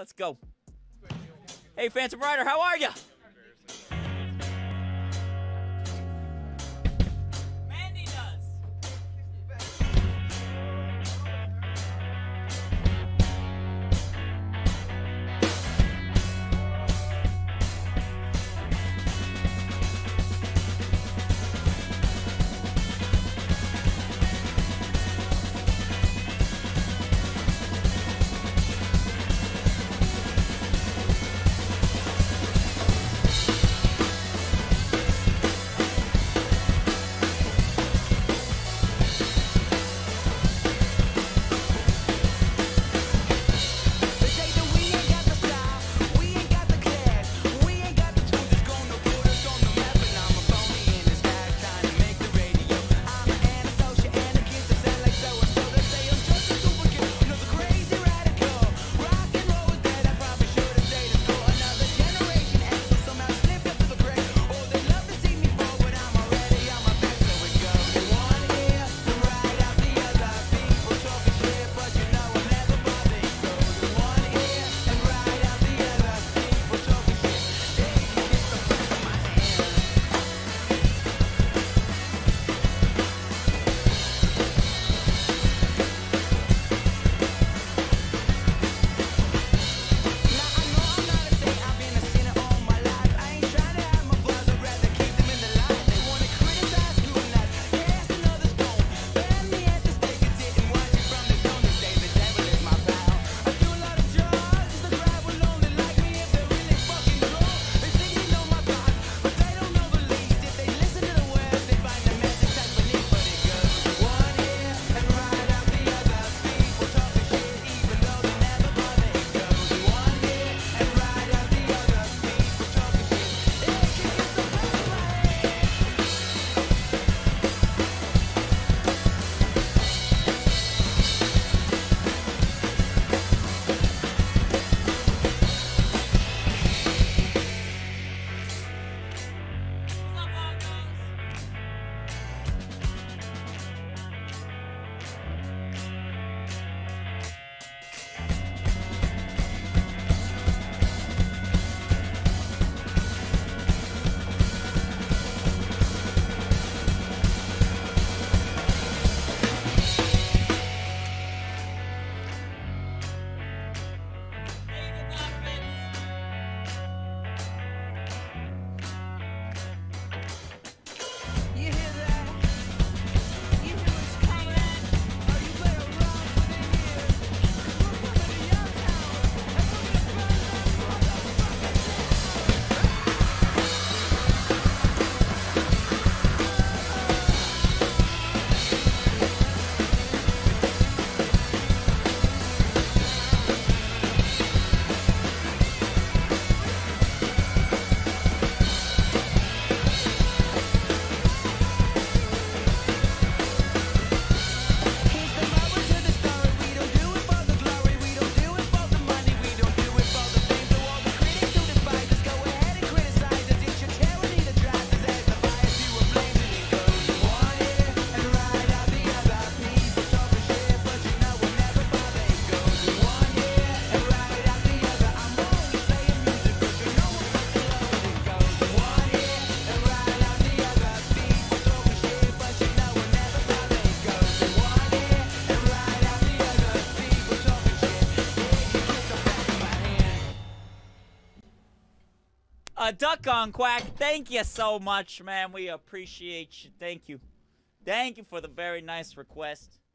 Let's go. Hey, Phantom Rider, how are you? Mandy does. Duck on Quack, thank you so much, man. We appreciate you. Thank you. Thank you for the very nice request.